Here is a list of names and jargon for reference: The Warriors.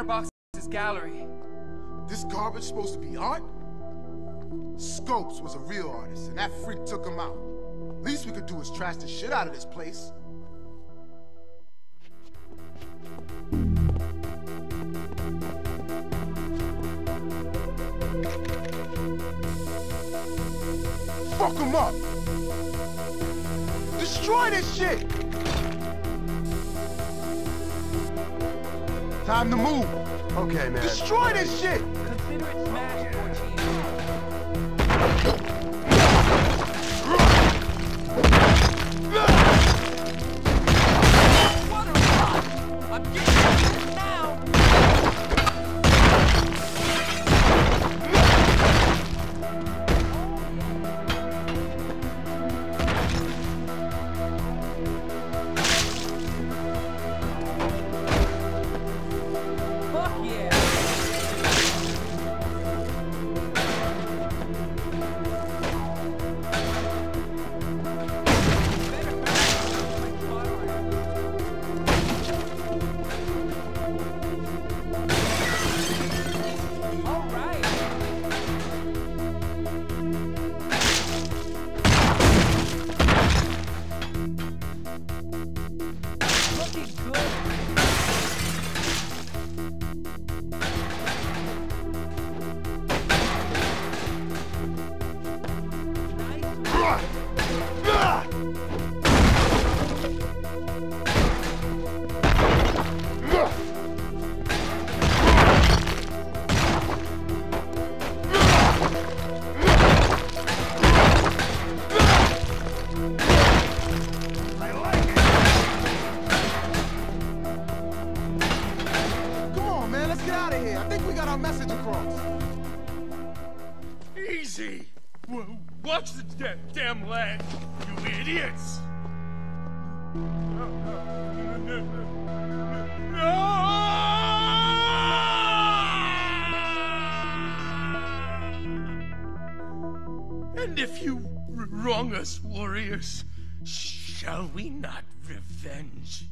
Chatterbox's gallery. This garbage supposed to be art? Scopes was a real artist, and that freak took him out. Least we could do is trash the shit out of this place. Fuck him up! Destroy this shit! Time to move! Okay, man. Destroy this shit! Consider it smashed, 14. What a rot! I'm getting it now! Watch the damn land, you idiots! And if you wrong us, warriors, shall we not revenge?